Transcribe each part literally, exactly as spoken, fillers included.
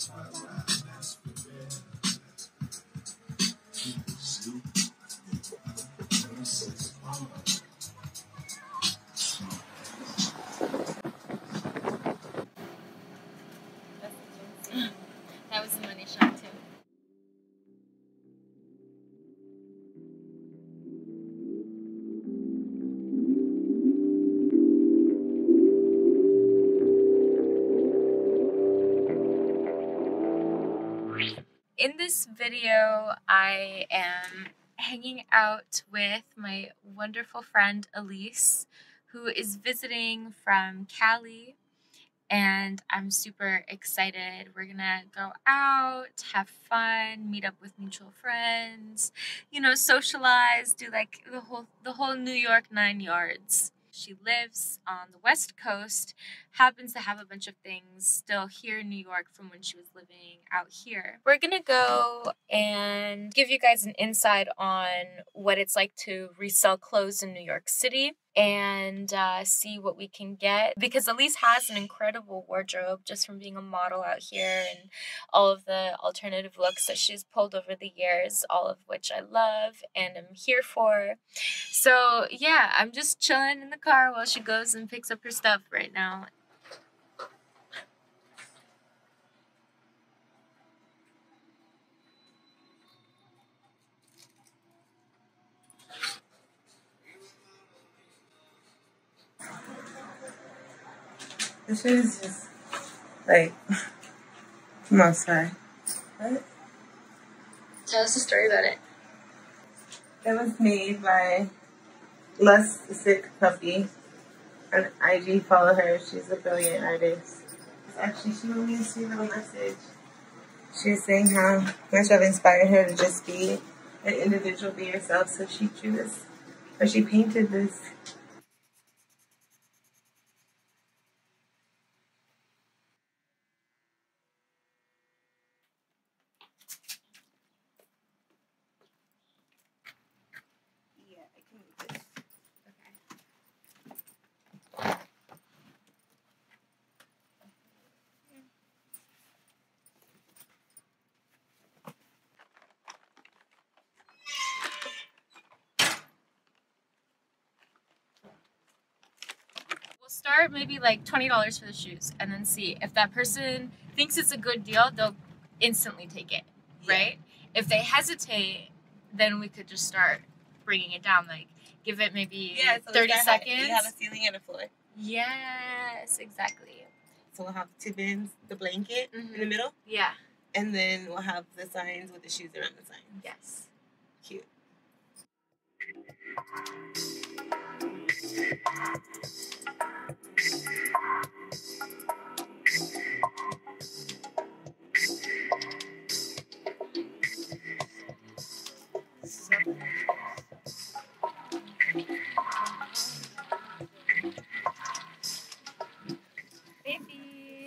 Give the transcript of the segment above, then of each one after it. That was the money shot too. In this video, I am hanging out with my wonderful friend Alees, who is visiting from Cali, and I'm super excited. We're gonna go out, have fun, meet up with mutual friends, you know, socialize, do like the whole the whole New York nine yards. She lives on the West Coast, happens to have a bunch of things still here in New York from when she was living out here. We're gonna go and give you guys an insight on what it's like to resell clothes in New York City and uh, see what we can get, because Alees has an incredible wardrobe just from being a model out here and all of the alternative looks that she's pulled over the years, all of which I love and I'm here for. So yeah, I'm just chilling in the car while she goes and picks up her stuff right now. This shit is just, like, I'm outside. What? Tell us a story about it. It was made by Less Sick Puppy on I G. Follow her. She's a brilliant artist. Actually, she wrote me a sweet little message. She was saying how much I've inspired her to just be an individual, be herself. So she drew this, or she painted this. Start maybe like twenty dollars for the shoes, and then see if that person thinks it's a good deal, they'll instantly take it, right? Yeah. If they hesitate, then we could just start bringing it down, like give it maybe yeah, so thirty seconds. You have a ceiling and a floor. Yes, exactly. So we'll have two bins, the blanket mm-hmm. in the middle. Yeah. And then we'll have the signs with the shoes around the signs. Yes. Cute. Baby.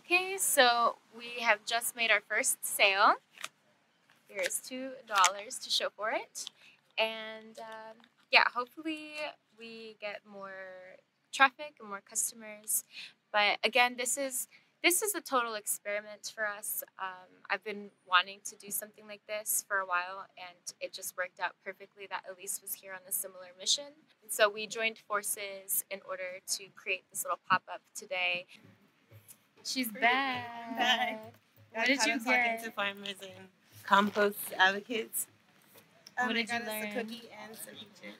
Okay, so we have just made our first sale. Here's two dollars to show for it, and um, yeah, hopefully we get more traffic and more customers. But again, this is this is a total experiment for us. Um, I've been wanting to do something like this for a while, and it just worked out perfectly that Alees was here on a similar mission. And so we joined forces in order to create this little pop-up today. She's back. Bye. What did you get? To farmers and compost advocates. Um, what did you learn? A cookie and some peaches.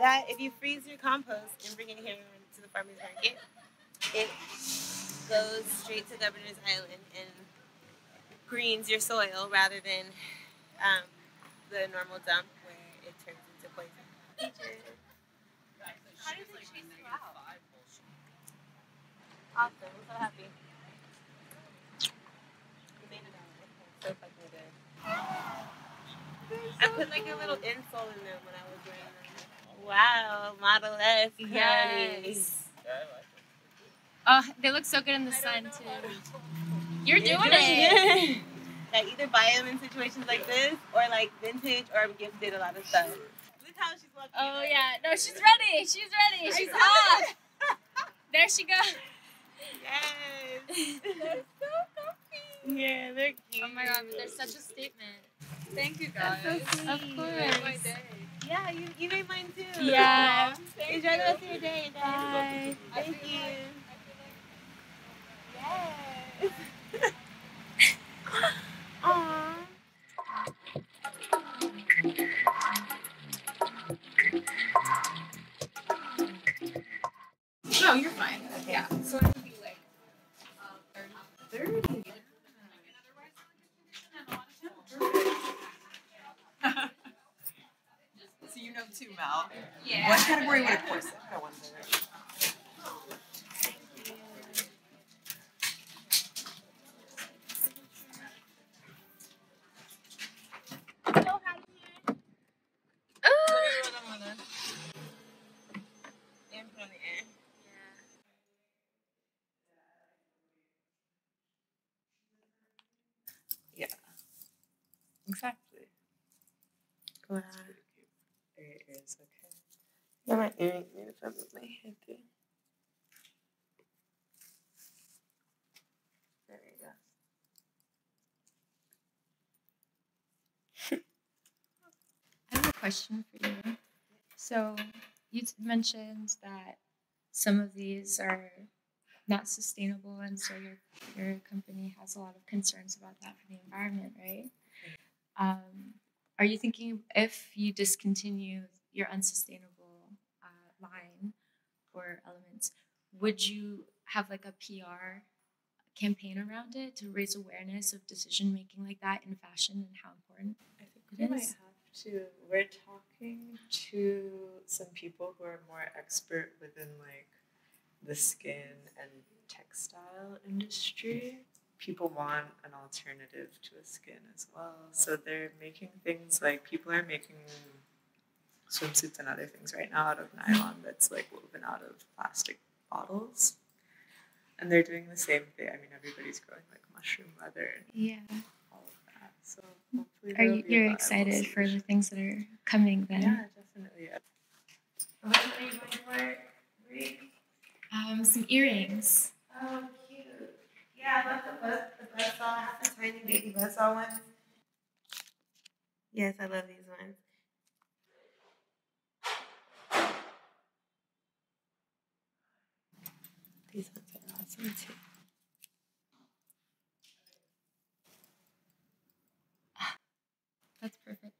That if you freeze your compost and bring it here to the farmers market, it goes straight to Governor's Island and greens your soil rather than um, the normal dump where it turns into poison. How did they chase you out? Awesome, I'm so happy. We made it out. So fucking good. I put like a little insole in them when I was wearing them. Wow, Model S. Yes. Oh, they look so good in the sun too. You're doing it. I either buy them in situations like yeah. this or like vintage or gifted a lot of stuff. Sure. Look how she's looking. Oh right? yeah. No, she's ready. She's ready. She's off. There she goes. Yes. They're so comfy. Yeah, they're cute. Oh my god, but they're such a statement. Thank you guys. That's so sweet. Of course. You made my day. Yeah, you, you made mine too. Yeah. yeah. Enjoy the rest of your day, guys. Bye. Thank you. Yes. Aww. No, you're fine. Okay. Yeah. So it would be like thirty. So you know too, Mal. Yeah. What category would a corset go under? Exactly. Wow. There it is, okay. Yeah, my earrings need to come with my head through. There you go. I have a question for you. So, you mentioned that some of these are not sustainable, and so your, your company has a lot of concerns about that for the environment, right? Um, are you thinking if you discontinue your unsustainable uh, line or elements, would you have like a P R campaign around it to raise awareness of decision making like that in fashion and how important I think it is? We might have to. We're talking to some people who are more expert within like the skin and textile industry. People want an alternative to a skin as well. So they're making things like, people are making swimsuits and other things right now out of nylon that's like woven out of plastic bottles. And they're doing the same thing. I mean, everybody's growing like mushroom leather and yeah. all of that. So hopefully are you, you're excited for the things that are coming then? Yeah, definitely. What are you going for? Um, some earrings. Um, Yeah, I love the buzz, the buzz saw. I have the tiny baby buzz saw ones. Yes, I love these ones. These ones are awesome too. Ah, that's perfect.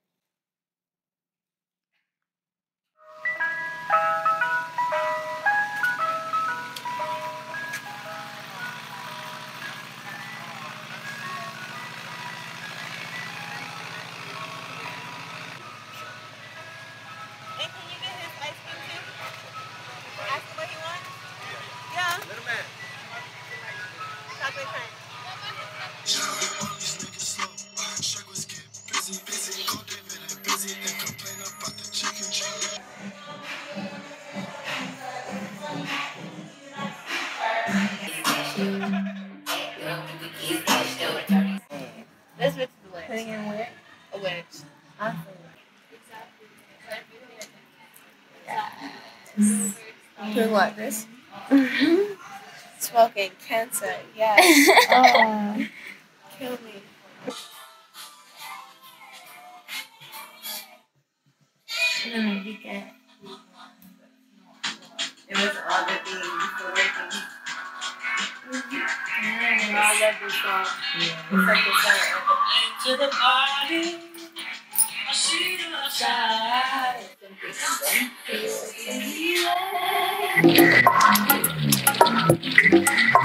What, this? Mm-hmm. Smoking, cancer, yeah. Oh, kill me. No, you can't. It was all the things, the working. Mm-hmm. I love this song. Yeah. It's like the song. Into the party, I see the side. Thank you.